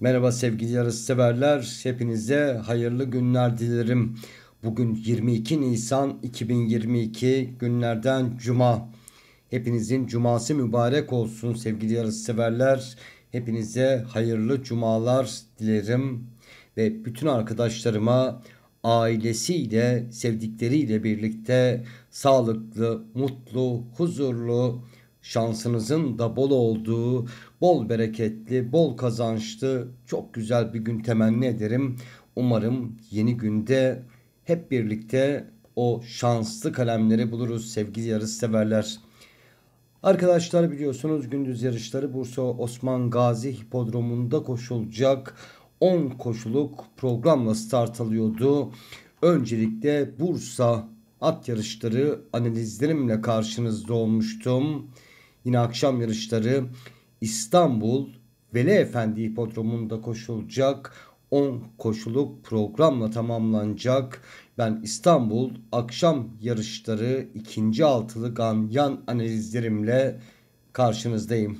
Merhaba sevgili yarışseverler, hepinize hayırlı günler dilerim. Bugün 22 Nisan 2022 günlerden Cuma. Hepinizin cuması mübarek olsun sevgili yarışseverler. Hepinize hayırlı cumalar dilerim. Ve bütün arkadaşlarıma ailesiyle, sevdikleriyle birlikte sağlıklı, mutlu, huzurlu, şansınızın da bol olduğu, bol bereketli, bol kazançlı, çok güzel bir gün temenni ederim. Umarım yeni günde hep birlikte o şanslı kalemleri buluruz sevgili yarışseverler. Arkadaşlar biliyorsunuz gündüz yarışları Bursa Osman Gazi Hipodromu'nda koşulacak 10 koşuluk programla start alıyordu. Öncelikle Bursa at yarışları analizlerimle karşınızda olmuştum. Yine akşam yarışları İstanbul Veliefendi Hipodromu'nda koşulacak 10 koşuluk programla tamamlanacak. Ben İstanbul akşam yarışları 2. altılı yan analizlerimle karşınızdayım.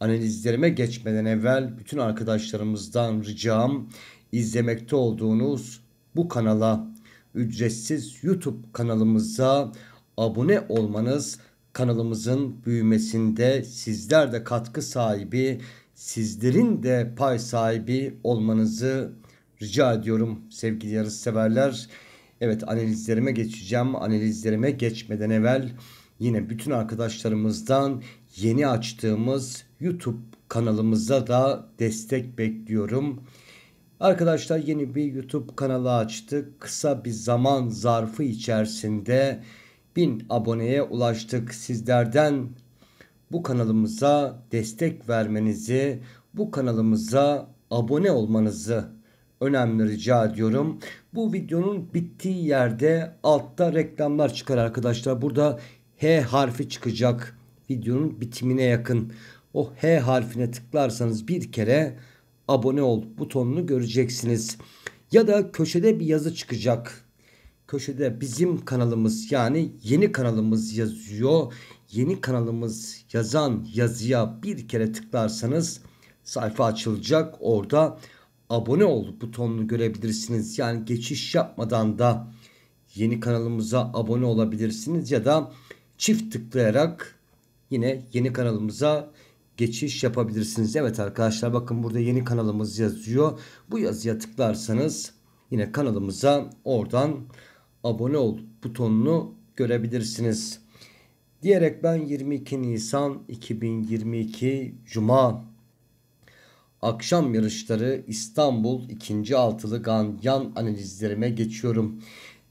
Analizlerime geçmeden evvel bütün arkadaşlarımızdan ricam, izlemekte olduğunuz bu kanala, ücretsiz YouTube kanalımıza abone olmanız kanalımızın büyümesinde sizler de katkı sahibi, sizlerin de pay sahibi olmanızı rica ediyorum sevgili yarışseverler. Evet, analizlerime geçeceğim. Analizlerime geçmeden evvel yine bütün arkadaşlarımızdan yeni açtığımız YouTube kanalımıza da destek bekliyorum. Arkadaşlar yeni bir YouTube kanalı açtık. Kısa bir zaman zarfı içerisinde 1000 aboneye ulaştık. Sizlerden bu kanalımıza destek vermenizi, bu kanalımıza abone olmanızı önemli rica ediyorum. Bu videonun bittiği yerde altta reklamlar çıkar arkadaşlar. Burada H harfi çıkacak videonun bitimine yakın. O H harfine tıklarsanız bir kere abone ol butonunu göreceksiniz. Ya da köşede bir yazı çıkacak. Köşede bizim kanalımız, yani yeni kanalımız yazıyor. Yeni kanalımız yazan yazıya bir kere tıklarsanız sayfa açılacak. Orada abone ol butonunu görebilirsiniz. Yani geçiş yapmadan da yeni kanalımıza abone olabilirsiniz. Ya da çift tıklayarak yine yeni kanalımıza geçiş yapabilirsiniz. Evet arkadaşlar, bakın burada yeni kanalımız yazıyor. Bu yazıya tıklarsanız yine kanalımıza oradan abone ol butonunu görebilirsiniz. Diyerek ben 22 Nisan 2022 Cuma akşam yarışları İstanbul 2. altılı yan analizlerime geçiyorum.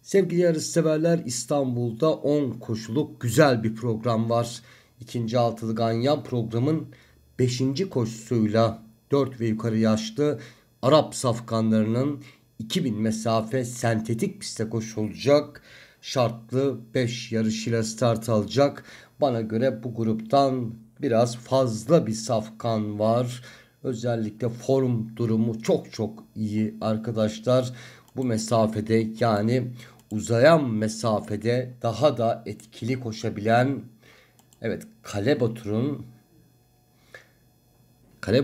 Sevgili yarışseverler, İstanbul'da 10 koşuluk güzel bir program var. 2. altılı ganyan programın 5. koşusuyla 4 ve yukarı yaşlı Arap safkanlarının 2000 mesafe sentetik piste koşulacak. Şartlı 5 yarışıyla start alacak. Bana göre bu gruptan biraz fazla bir safkan var. Özellikle form durumu çok iyi arkadaşlar. Bu mesafede, yani uzayan mesafede daha da etkili koşabilen, evet, Kale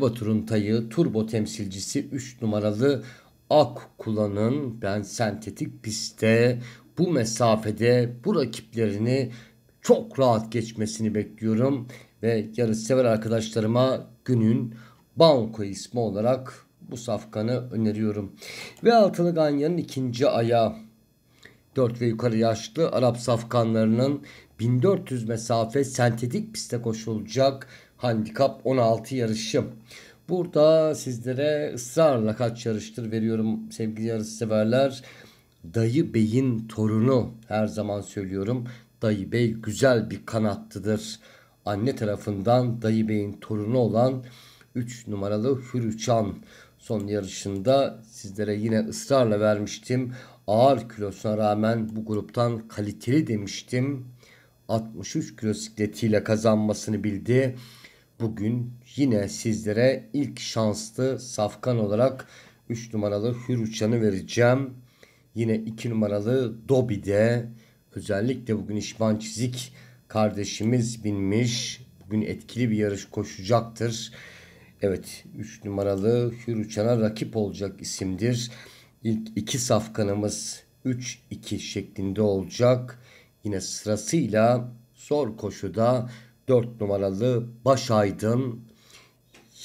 Batur'un tayı turbo temsilcisi 3 numaralı Akkula'nın ben sentetik pistte bu mesafede bu rakiplerini çok rahat geçmesini bekliyorum. Ve yarışsever arkadaşlarıma günün Banko ismi olarak bu safkanı öneriyorum. Ve altılı ganyanın 2. ayağı 4 ve yukarı yaşlı Arap safkanlarının 1400 mesafe sentetik piste koşulacak handikap 16 yarışı. Burada sizlere ısrarla kaç yarıştır veriyorum sevgili yarışseverler. Dayı Bey'in torunu, her zaman söylüyorum. Dayı Bey güzel bir kanatlıdır. Anne tarafından Dayı Bey'in torunu olan 3 numaralı Hür Uçan son yarışında sizlere yine ısrarla vermiştim. Ağır kilosuna rağmen bu gruptan kaliteli demiştim. 63 kilo sikletiyle kazanmasını bildi. Bugün yine sizlere ilk şanslı safkan olarak 3 numaralı Hür Uçan'ı vereceğim. Yine 2 numaralı Dobide, özellikle bugün İşman Çizik kardeşimiz binmiş. Bugün etkili bir yarış koşacaktır. Evet, 3 numaralı Hür Uçan'a rakip olacak isimdir. İlk iki safkanımız 3-2 şeklinde olacak. Yine sırasıyla zor koşuda 4 numaralı Başaydın,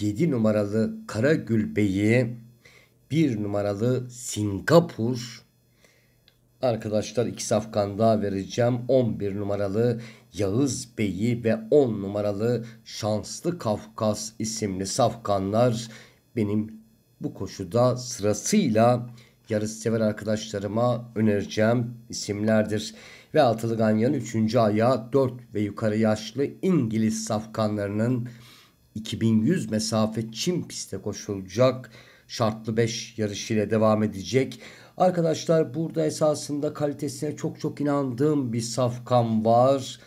7 numaralı Karagül Bey'i, 1 numaralı Singapur. Arkadaşlar iki safkan daha vereceğim. 11 numaralı Yağız Bey'i ve 10 numaralı Şanslı Kafkas isimli safkanlar benim bu koşuda sırasıyla yarışsever arkadaşlarıma önereceğim isimlerdir. Ve altılı ganyanın 3. ayağı 4 ve yukarı yaşlı İngiliz safkanlarının 2100 mesafe çim pistte koşulacak. Şartlı 5 yarışıyla devam edecek. Arkadaşlar burada esasında kalitesine çok çok inandığım bir safkan var.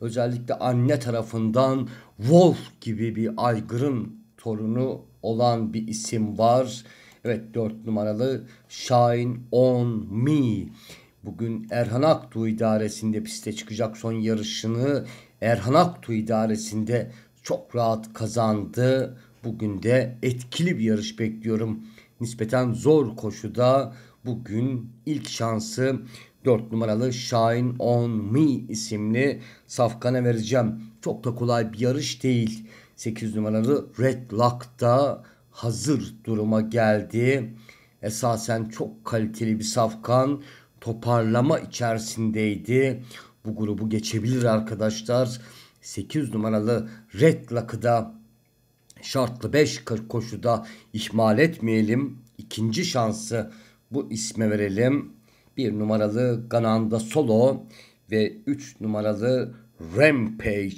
Özellikle anne tarafından Wolf gibi bir aygırın torunu olan bir isim var. Evet, 4 numaralı Shine On Me. Bugün Erhan Aktuğ idaresinde piste çıkacak. Son yarışını Erhan Aktuğ idaresinde çok rahat kazandı. Bugün de etkili bir yarış bekliyorum. Nispeten zor koşuda bugün ilk şansı 4 numaralı Shine On Me isimli safkana vereceğim. Çok da kolay bir yarış değil. 8 numaralı Red Lock da hazır duruma geldi. Esasen çok kaliteli bir safkan. Toparlama içerisindeydi. Bu grubu geçebilir arkadaşlar. 8 numaralı Red Lock'ı da şartlı 5 koşuda ihmal etmeyelim. İkinci şansı bu isme verelim. 1 numaralı Gananda Solo ve 3 numaralı Rampage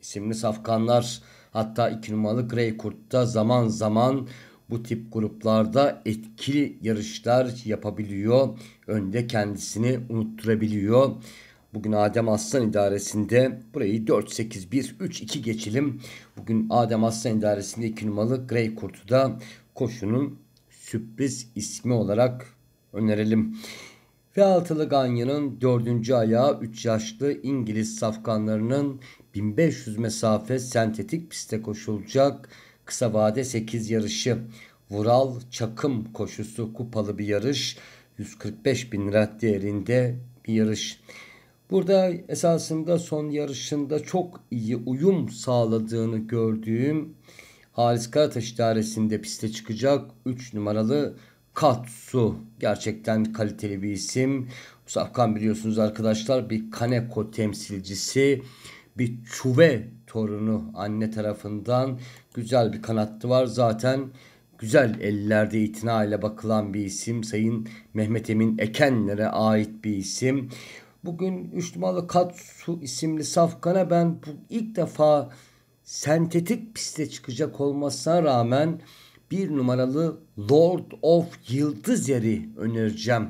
isimli safkanlar. Hatta 2 numaralı Grey Kurt'ta zaman zaman bu tip gruplarda etkili yarışlar yapabiliyor. Önde kendisini unutturabiliyor. Bugün Adem Aslan idaresinde burayı 4-8-1-3-2 geçelim. Bugün Adem Aslan idaresinde 2 numaralı Grey Kurt'u da koşunun sürpriz ismi olarak önerelim. Ve altılı ganyanın 4. ayağı 3 yaşlı İngiliz safkanlarının 1500 mesafe sentetik piste koşulacak. Kısa vade 8 yarışı. Vural Çakım koşusu, kupalı bir yarış. 145.000 lira değerinde bir yarış. Burada esasında son yarışında çok iyi uyum sağladığını gördüğüm Haris Karataş idaresinde piste çıkacak 3 numaralı Katsu. Gerçekten kaliteli bir isim. Bu safkan biliyorsunuz arkadaşlar bir Kaneko temsilcisi, bir çuve torunu anne tarafından. Güzel bir kanattı var. Zaten güzel ellerde itina ile bakılan bir isim. Sayın Mehmet Emin Ekenler'e ait bir isim. Bugün 3 numaralı Katsu isimli safkana ben bu ilk defa sentetik piste çıkacak olmasına rağmen 1 numaralı Lord of Yıldız Yeri önereceğim.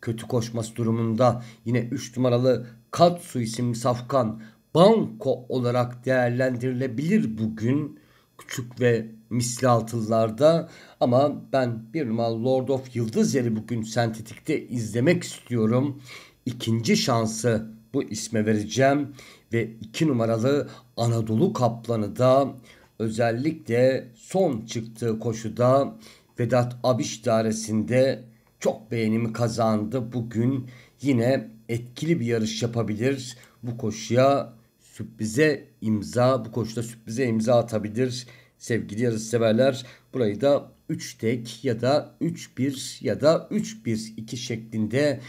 Kötü koşması durumunda yine 3 numaralı Katsu isimli safkan banko olarak değerlendirilebilir bugün küçük ve misli altılılarda, ama ben 1 numaralı Lord of Yıldız Yeri bugün sentetikte izlemek istiyorum. İkinci şansı bu isme vereceğim ve 2 numaralı Anadolu Kaplanı da özellikle son çıktığı koşuda Vedat Abiş Daresi'nde çok beğenimi kazandı. Bugün yine etkili bir yarış yapabilir. Bu koşuda sürprize imza atabilir sevgili yarışseverler. Burayı da 3 tek ya da 3-1 ya da 3-1-2 şeklinde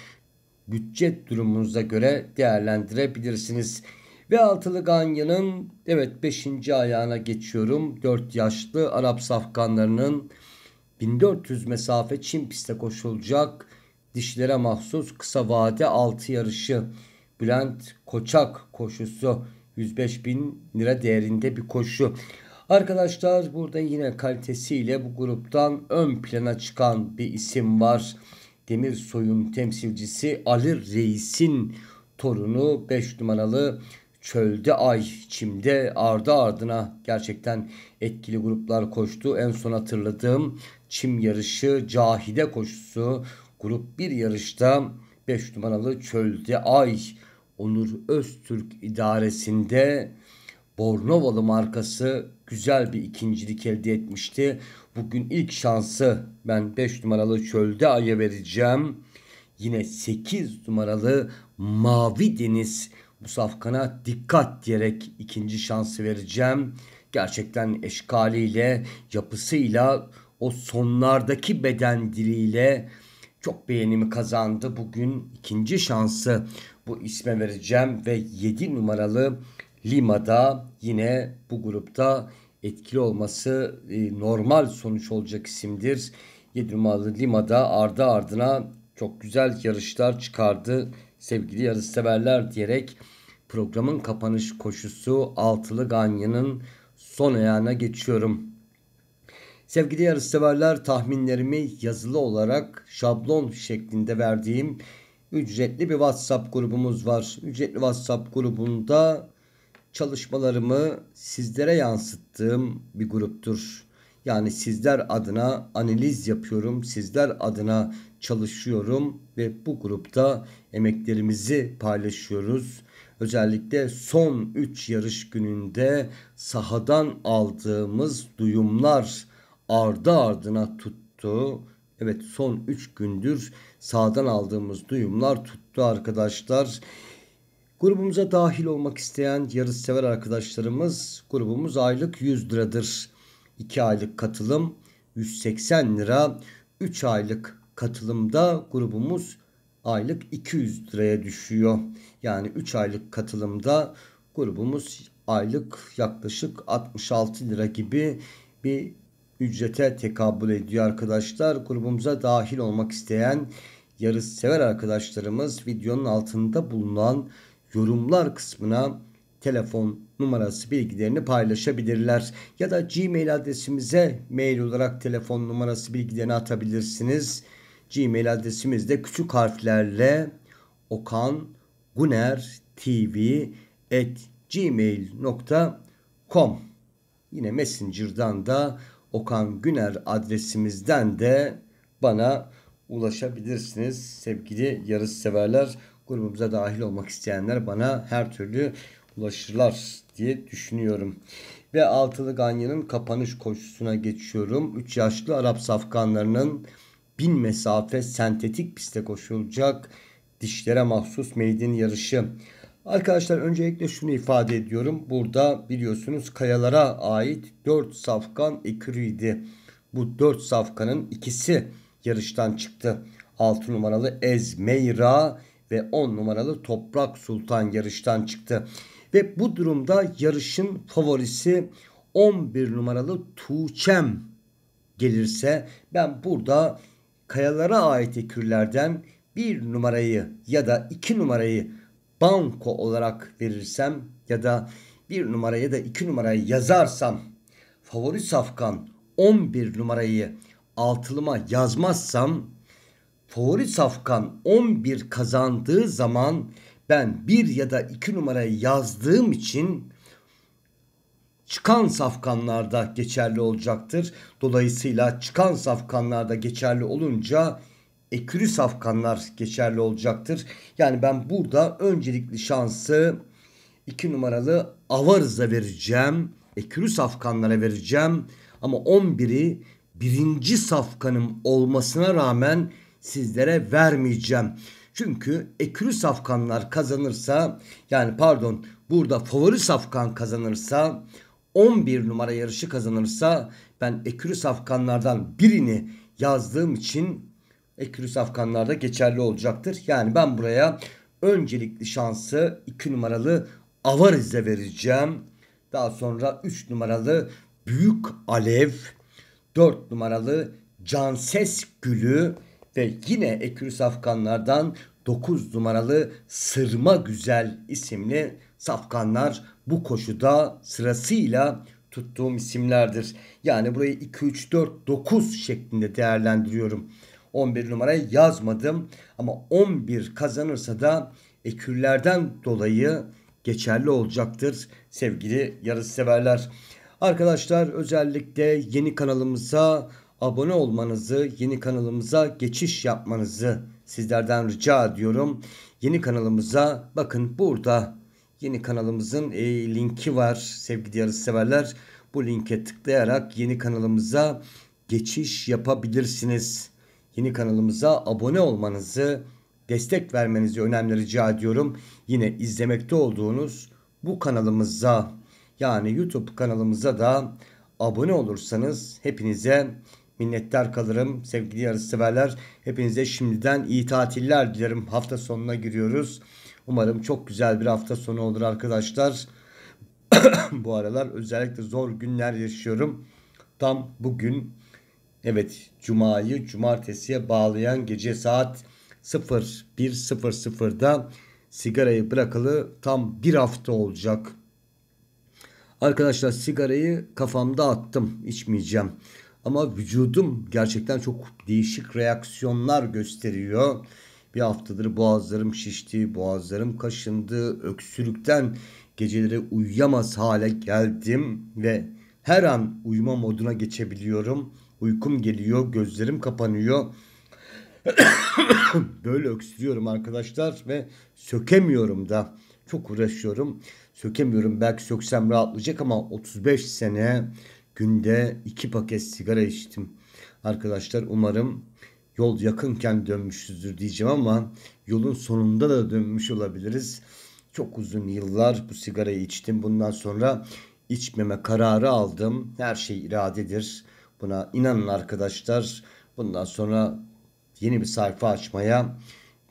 bütçe durumunuza göre değerlendirebilirsiniz. Ve altılı ganyanın evet 5. ayağına geçiyorum. 4 yaşlı Arap safkanlarının 1400 mesafe çim pistte koşulacak. Dişlere mahsus kısa vade 6 yarışı. Bülent Koçak koşusu 105.000 lira değerinde bir koşu. Arkadaşlar burada yine kalitesiyle bu gruptan ön plana çıkan bir isim var. Demirsoy'un temsilcisi Ali Reis'in torunu 5 numaralı Çölde Ay. Çim'de ardı ardına gerçekten etkili gruplar koştu. En son hatırladığım çim yarışı Cahide koşusu. Grup 1 yarışta 5 numaralı Çölde Ay Onur Öztürk idaresinde Bornovalı markası güzel bir ikincilik elde etmişti. Bugün ilk şansı ben 5 numaralı Çölde Ay'a vereceğim. Yine 8 numaralı Mavi Deniz, bu safkana dikkat diyerek ikinci şansı vereceğim. Gerçekten eşkaliyle, yapısıyla, o sonlardaki beden diliyle çok beğenimi kazandı. Bugün ikinci şansı bu isme vereceğim ve 7 numaralı Lima'da yine bu grupta etkili olması normal sonuç olacak isimdir. 7 numaralı Lima'da ardı ardına çok güzel yarışlar çıkardı sevgili yarışseverler diyerek programın kapanış koşusu Altılı Ganyan'ın son ayağına geçiyorum. Sevgili yarışseverler, tahminlerimi yazılı olarak şablon şeklinde verdiğim ücretli bir WhatsApp grubumuz var. Ücretli WhatsApp grubunda çalışmalarımı sizlere yansıttığım bir gruptur. Yani sizler adına analiz yapıyorum, sizler adına çalışıyorum ve bu grupta emeklerimizi paylaşıyoruz. Özellikle son 3 yarış gününde sahadan aldığımız duyumlar ardı ardına tuttu. Evet, son 3 gündür sahadan aldığımız duyumlar tuttu arkadaşlar. Grubumuza dahil olmak isteyen yarışsever arkadaşlarımız, grubumuz aylık 100 liradır. 2 aylık katılım 180 lira. 3 aylık katılımda grubumuz aylık 200 liraya düşüyor. Yani 3 aylık katılımda grubumuz aylık yaklaşık 66 lira gibi bir ücrete tekabül ediyor arkadaşlar. Grubumuza dahil olmak isteyen yarışsever arkadaşlarımız videonun altında bulunan yorumlar kısmına telefon numarası bilgilerini paylaşabilirler. Ya da Gmail adresimize mail olarak telefon numarası bilgilerini atabilirsiniz. Gmail adresimiz de küçük harflerle okangunertv@gmail.com. Yine Messenger'dan da Okan Güner adresimizden de bana ulaşabilirsiniz sevgili yarışseverler. Grubumuza dahil olmak isteyenler bana her türlü ulaşırlar diye düşünüyorum. Ve Altılı Ganyan'ın kapanış koşusuna geçiyorum. 3 yaşlı Arap safkanlarının 1000 mesafe sentetik pistte koşulacak dişlere mahsus maiden yarışı. Arkadaşlar, öncelikle şunu ifade ediyorum. Burada biliyorsunuz kayalara ait 4 safkan ekürüydü. Bu 4 safkanın ikisi yarıştan çıktı. 6 numaralı Ezmeyra ve 10 numaralı Toprak Sultan yarıştan çıktı. Ve bu durumda yarışın favorisi 11 numaralı Tuğçem gelirse, ben burada kayalara ait ekürlerden 1 numarayı ya da 2 numarayı banko olarak verirsem ya da 1 numaraya da 2 numarayı yazarsam, favori safkan 11 numarayı altılıma yazmazsam, favori safkan 11 kazandığı zaman ben 1 ya da 2 numarayı yazdığım için çıkan safkanlarda geçerli olacaktır. Dolayısıyla çıkan safkanlarda geçerli olunca ekürü safkanlar geçerli olacaktır. Yani ben burada öncelikli şansı 2 numaralı Avarz'a vereceğim. Ekürü safkanlara vereceğim. Ama 11'i birinci safkanım olmasına rağmen sizlere vermeyeceğim. Çünkü ekürü safkanlar kazanırsa, yani pardon, burada favori safkan kazanırsa, 11 numara yarışı kazanırsa, ben ekürü safkanlardan birini yazdığım için ekürü safkanlarda geçerli olacaktır. Yani ben buraya öncelikli şansı 2 numaralı Avariz'e vereceğim. Daha sonra 3 numaralı Büyük Alev, 4 numaralı Canses Gülü ve yine ekürü safkanlardan 9 numaralı Sırma Güzel isimli safkanlar bu koşuda sırasıyla tuttuğum isimlerdir. Yani burayı 2-3-4-9 şeklinde değerlendiriyorum. 11 numarayı yazmadım ama 11 kazanırsa da ekürlerden dolayı geçerli olacaktır sevgili yarışseverler. Arkadaşlar, özellikle yeni kanalımıza abone olmanızı, yeni kanalımıza geçiş yapmanızı sizlerden rica ediyorum. Yeni kanalımıza, bakın burada yeni kanalımızın linki var sevgili yarışseverler. Bu linke tıklayarak yeni kanalımıza geçiş yapabilirsiniz. Yeni kanalımıza abone olmanızı, destek vermenizi önemli rica ediyorum. Yine izlemekte olduğunuz bu kanalımıza, yani YouTube kanalımıza da abone olursanız hepinize minnettar kalırım sevgili yarışseverler. Hepinize şimdiden iyi tatiller dilerim. Hafta sonuna giriyoruz. Umarım çok güzel bir hafta sonu olur arkadaşlar. Bu aralar özellikle zor günler yaşıyorum. Tam bugün, evet, cumayı cumartesiye bağlayan gece saat 01.00'da sigarayı bırakalı tam bir hafta olacak. Arkadaşlar sigarayı kafamda attım, içmeyeceğim. Ama vücudum gerçekten çok değişik reaksiyonlar gösteriyor. Bir haftadır boğazlarım şişti, boğazlarım kaşındı, öksürükten geceleri uyuyamaz hale geldim ve her an uyuma moduna geçebiliyorum. Uykum geliyor, gözlerim kapanıyor. Böyle öksürüyorum arkadaşlar ve sökemiyorum da. Çok uğraşıyorum, sökemiyorum. Belki söksem rahatlayacak ama 35 sene günde 2 paket sigara içtim. Arkadaşlar umarım yol yakınken dönmüşüzdür diyeceğim ama yolun sonunda da dönmüş olabiliriz. Çok uzun yıllar bu sigarayı içtim. Bundan sonra içmeme kararı aldım. Her şey iradedir. Buna inanın arkadaşlar. Bundan sonra yeni bir sayfa açmaya,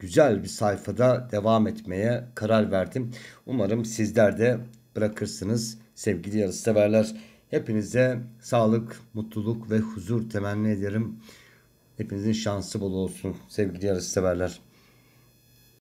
güzel bir sayfada devam etmeye karar verdim. Umarım sizler de bırakırsınız sevgili yarışseverler. Hepinize sağlık, mutluluk ve huzur temenni ederim. Hepinizin şansı bol olsun sevgili yarışseverler.